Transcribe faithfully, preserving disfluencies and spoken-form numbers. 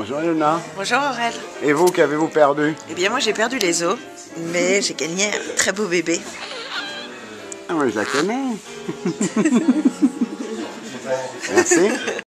Bonjour Ilona. Bonjour Aurèle. Et vous, qu'avez-vous perdu? Eh bien moi j'ai perdu les os, mais j'ai gagné un très beau bébé. Ah oui, je la connais. Merci.